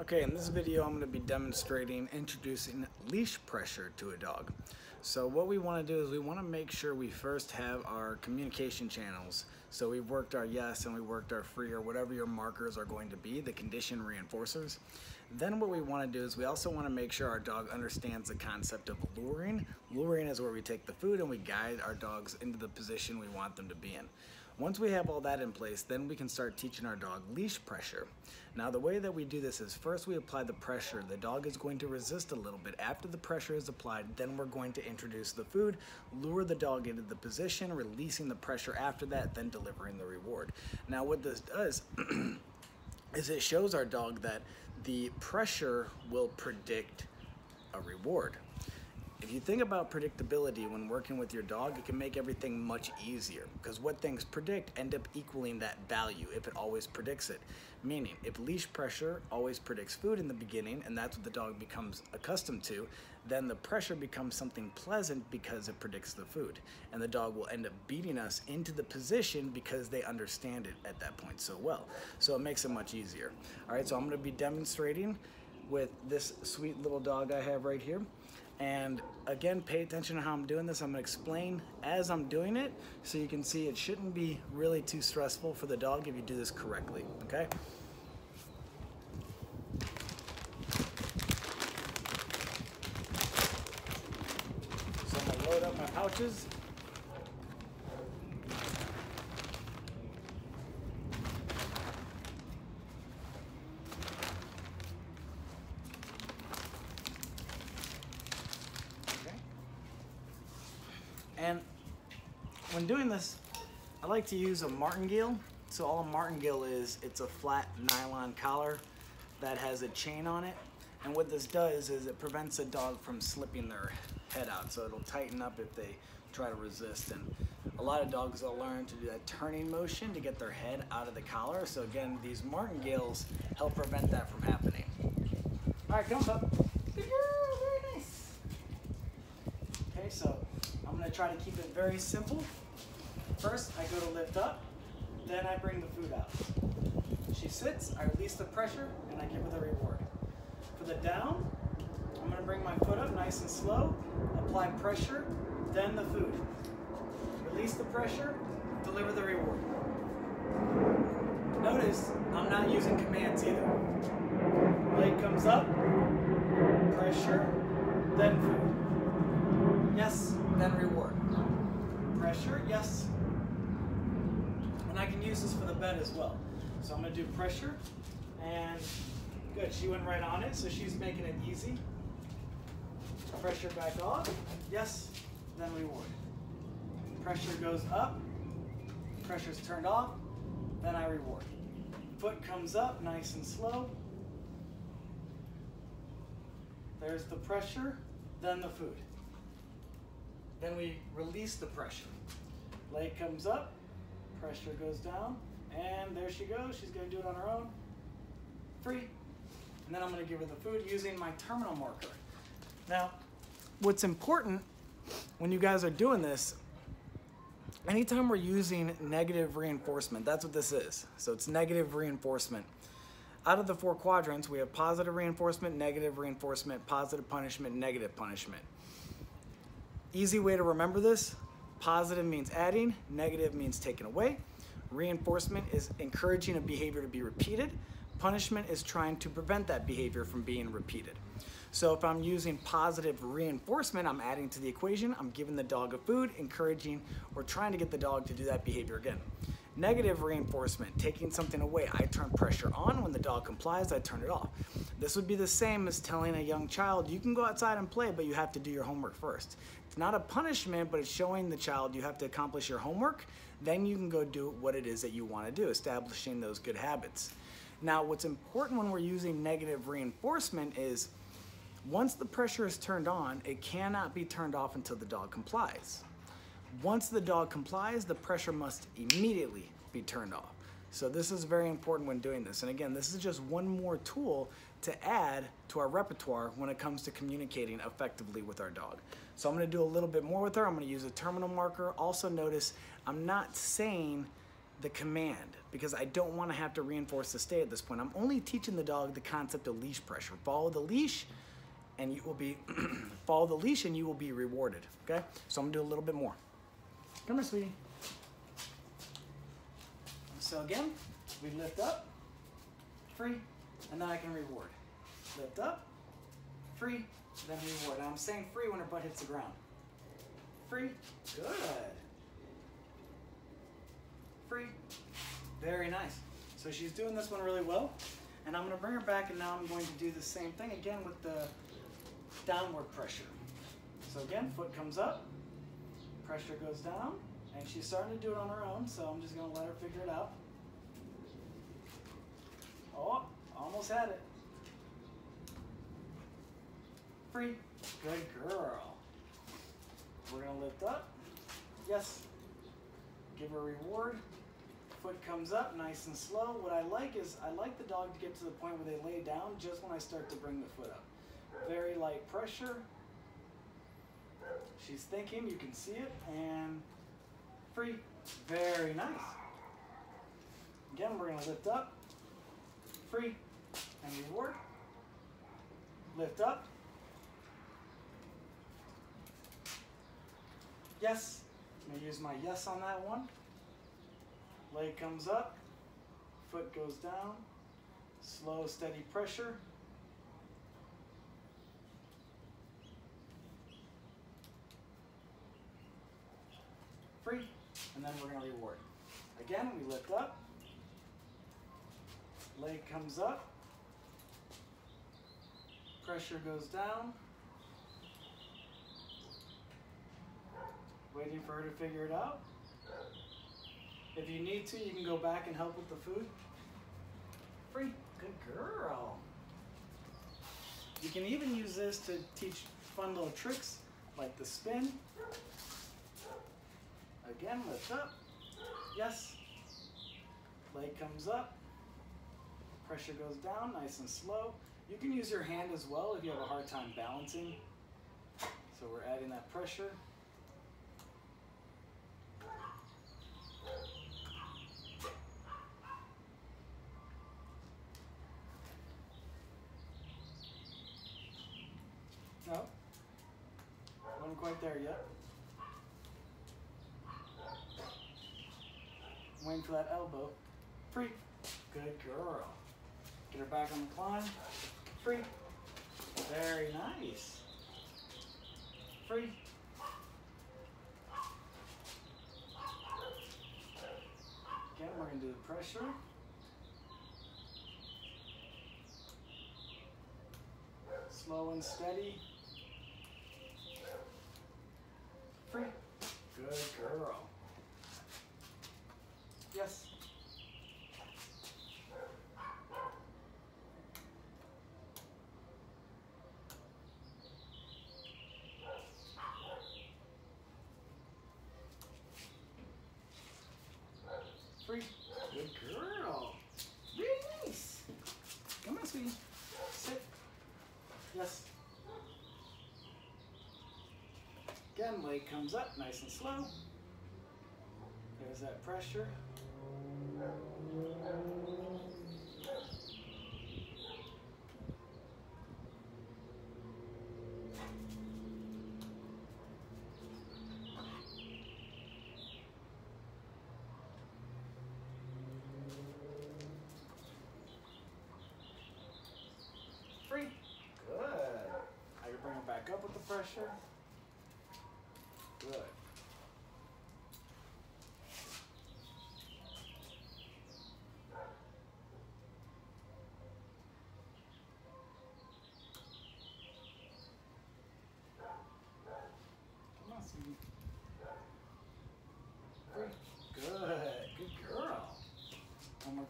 Okay, in this video I'm going to be demonstrating introducing leash pressure to a dog. So what we want to do is we want to make sure we first have our communication channels. So we've worked our yes and we worked our free, or whatever your markers are going to be, the condition reinforcers. Then what we want to do is we also want to make sure our dog understands the concept of luring. Luring is where we take the food and we guide our dogs into the position we want them to be in. Once we have all that in place, then we can start teaching our dog leash pressure. Now the way that we do this is first we apply the pressure. The dog is going to resist a little bit. After the pressure is applied, then we're going to introduce the food, lure the dog into the position, releasing the pressure after that, then delivering the reward. Now what this does is it shows our dog that the pressure will predict a reward. If you think about predictability when working with your dog, it can make everything much easier, because what things predict end up equaling that value if it always predicts it. Meaning, if leash pressure always predicts food in the beginning, and that's what the dog becomes accustomed to, then the pressure becomes something pleasant because it predicts the food. And the dog will end up beating us into the position because they understand it at that point so well. So it makes it much easier. All right, so I'm gonna be demonstrating with this sweet little dog I have right here. And again, pay attention to how I'm doing this. I'm gonna explain as I'm doing it so you can see it shouldn't be really too stressful for the dog if you do this correctly, okay? So I'm gonna load up my pouches. And when doing this, I like to use a martingale. So all a martingale is, it's a flat nylon collar that has a chain on it. And what this does is it prevents a dog from slipping their head out. So it'll tighten up if they try to resist. And a lot of dogs will learn to do that turning motion to get their head out of the collar. So again, these martingales help prevent that from happening. All right, come up. Good girl, very nice. Okay, so I'm gonna try to keep it very simple. First, I go to lift up, then I bring the food out. She sits, I release the pressure, and I give her the reward. For the down, I'm gonna bring my foot up nice and slow, apply pressure, then the food. Release the pressure, deliver the reward. Notice, I'm not using commands either. Leg comes up, pressure, then food. Yes. Then reward. Pressure, yes. And I can use this for the bed as well. So I'm gonna do pressure, and good, she went right on it, so she's making it easy. Pressure back off, yes, then reward. Pressure goes up, pressure's turned off, then I reward. Foot comes up, nice and slow. There's the pressure, then the food. Then we release the pressure. Leg comes up, pressure goes down, and there she goes. She's gonna do it on her own. Free. And then I'm gonna give her the food using my terminal marker. Now, what's important when you guys are doing this, anytime we're using negative reinforcement, that's what this is. So it's negative reinforcement. Out of the four quadrants, we have positive reinforcement, negative reinforcement, positive punishment, negative punishment. Easy way to remember this, positive means adding, negative means taking away. Reinforcement is encouraging a behavior to be repeated. Punishment is trying to prevent that behavior from being repeated. So if I'm using positive reinforcement, I'm adding to the equation, I'm giving the dog a food, encouraging or trying to get the dog to do that behavior again. Negative reinforcement, taking something away. I turn pressure on, when the dog complies, I turn it off. This would be the same as telling a young child, you can go outside and play, but you have to do your homework first. It's not a punishment, but it's showing the child you have to accomplish your homework, then you can go do what it is that you want to do, establishing those good habits. Now, what's important when we're using negative reinforcement is once the pressure is turned on, it cannot be turned off until the dog complies. Once the dog complies, the pressure must immediately be turned off. So this is very important when doing this. And again, this is just one more tool to add to our repertoire when it comes to communicating effectively with our dog. So I'm gonna do a little bit more with her. I'm gonna use a terminal marker. Also notice I'm not saying the command because I don't want to have to reinforce the stay at this point. I'm only teaching the dog the concept of leash pressure. Follow the leash and you will be, follow the leash and you will be rewarded, okay? So I'm gonna do a little bit more. Come here, sweetie. So again, we lift up, free, and then I can reward. Lift up, free, then reward. And I'm saying free when her butt hits the ground. Free, good. Free, very nice. So she's doing this one really well. And I'm gonna bring her back and now I'm going to do the same thing again with the downward pressure. So again, foot comes up, pressure goes down, and she's starting to do it on her own, so I'm just gonna let her figure it out. Oh, almost had it. Free, good girl. We're gonna lift up, yes. Give her a reward, foot comes up nice and slow. What I like is, I like the dog to get to the point where they lay down just when I start to bring the foot up. Very light pressure. She's thinking, you can see it, and free, very nice. Again, we're gonna lift up, free, and reward. Lift up. Yes, I'm gonna use my yes on that one. Leg comes up, foot goes down, slow, steady pressure. Free, and then we're gonna reward. Again, we lift up, leg comes up, pressure goes down, waiting for her to figure it out. If you need to, you can go back and help with the food. Free, good girl. You can even use this to teach fun little tricks like the spin. Again, lift up, yes. Leg comes up, pressure goes down, nice and slow. You can use your hand as well if you have a hard time balancing. So we're adding that pressure. No, wasn't quite there yet. Waiting for that elbow. Free. Good girl. Get her back on the climb. Free. Very nice. Free. Again, we're going to do the pressure. Slow and steady. Free. Good girl. Yes. Free. Good girl. Very nice. Come on, sweetie. Sit. Yes. Again, leg comes up nice and slow. There's that pressure. Free. Good. I can bring it back up with the pressure. Good.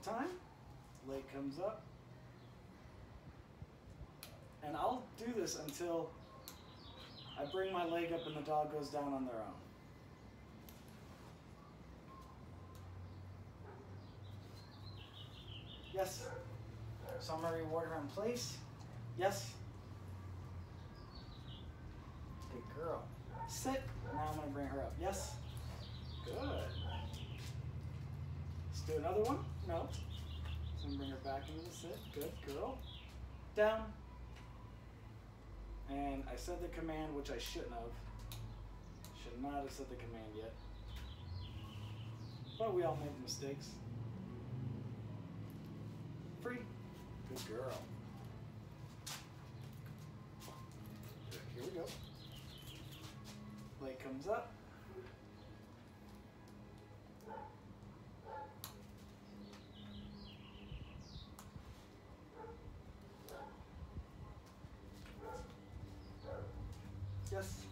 Time, leg comes up, and I'll do this until I bring my leg up and the dog goes down on their own. Yes, so I'm gonna reward her in place. Yes, good girl. Sit, now I'm gonna bring her up. Yes, good. Let's do another one. No. So I'm bring her back into the sit. Good girl. Down. And I said the command, which I shouldn't have. Should not have said the command yet. But we all make mistakes. Free. Good girl. Here we go. Leg comes up. Yes.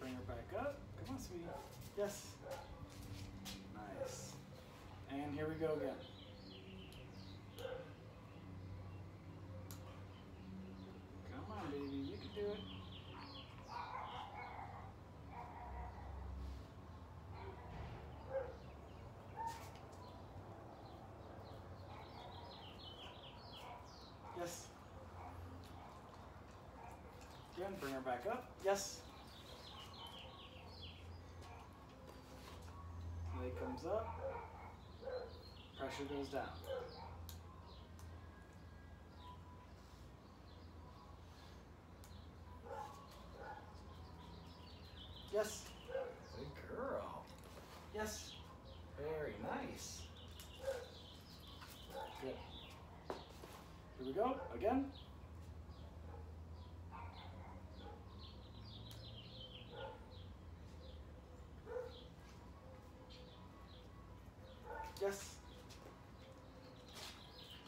Bring her back up. Come on, sweetie. Yes. Nice. And here we go again. Come on, baby. You can do it. Yes. Again, bring her back up. Yes. Leg comes up. Pressure goes down. Yes. Good girl. Yes. Very nice. Good. Here we go. Again. Yes.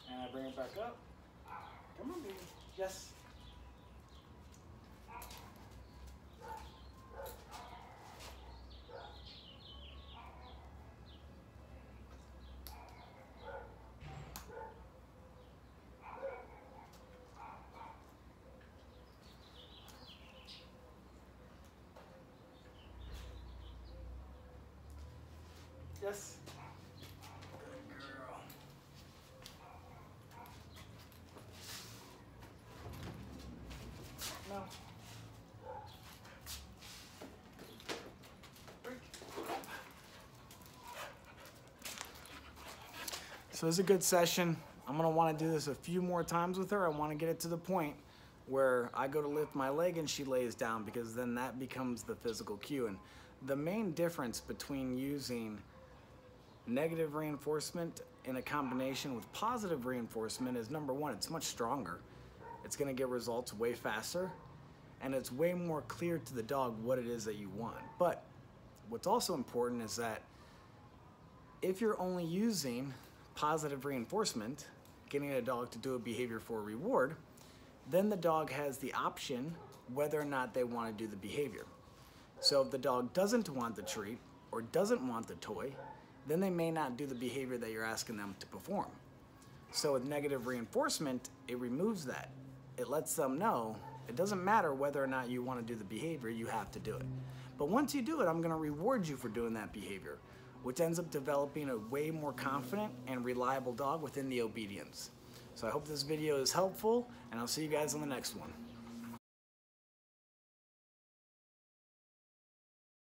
And I bring it back up. Come on, baby. Yes. Yes. Good girl. No. So this is a good session. I'm gonna wanna do this a few more times with her. I wanna get it to the point where I go to lift my leg and she lays down, because then that becomes the physical cue. And the main difference between using negative reinforcement in a combination with positive reinforcement is, number one, it's much stronger. It's gonna get results way faster, and it's way more clear to the dog what it is that you want. But what's also important is that if you're only using positive reinforcement, getting a dog to do a behavior for a reward, then the dog has the option whether or not they wanna do the behavior. So if the dog doesn't want the treat or doesn't want the toy, then they may not do the behavior that you're asking them to perform. So with negative reinforcement, it removes that. It lets them know it doesn't matter whether or not you want to do the behavior, you have to do it. But once you do it, I'm going to reward you for doing that behavior, which ends up developing a way more confident and reliable dog within the obedience. So I hope this video is helpful, and I'll see you guys on the next one.